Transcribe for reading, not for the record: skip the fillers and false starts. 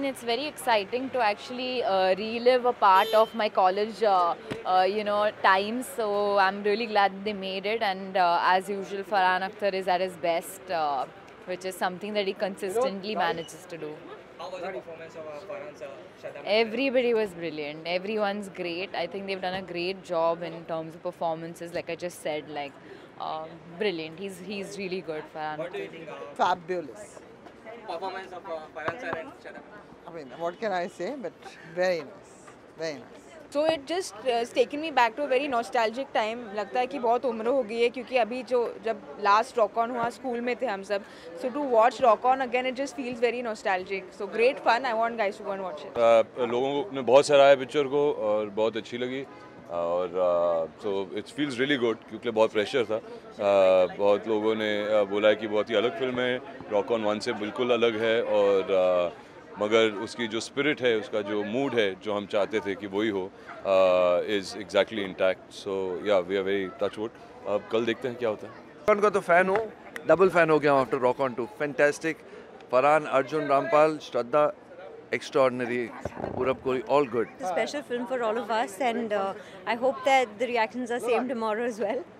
mean, it's very exciting to actually relive a part of my college, times. So I'm really glad they made it. And as usual, Farhan Akhtar is at his best, which is something that he consistently manages to do. How was the performance of Farhan's Shraddha? Everybody was brilliant. Everyone's great. I think they've done a great job in terms of performances. Like I just said, like brilliant. He's really good, Farhan. What do you think? Fabulous. Performance of Farhan sir and Shraddha. I mean, what can I say? But very nice. Very nice. So it just has taken me back to a very nostalgic time. लगता है कि बहुत उम्र हो गई है क्योंकि अभी जो जब last Rock On हुआ स्कूल में थे हम सब. So to watch Rock On again, it just feels very nostalgic. So great fun. I want guys to go and watch it. लोगों ने बहुत सराहा पिक्चर को और बहुत अच्छी लगी और so it feels really good क्योंकि बहुत प्रेशर था. बहुत लोगों ने बोला कि बहुत ही अलग फिल्म है. Rock On 1 से बिल्कुल अलग है और मगर उसकी जो स्पिरिट है, उसका जो मूड है, जो हम चाहते थे कि वही हो, is exactly intact. So yeah, we are very touchwood. अब कल देखते हैं क्या होता है. Rock On का तो फैन हो, डबल फैन हो गया हूँ after Rock On 2. Fantastic. Farhan, Arjun Rampal, Shraddha, extraordinary. Purab Kohli, all good. It's a special film for all of us, and I hope that the reactions are same tomorrow as well.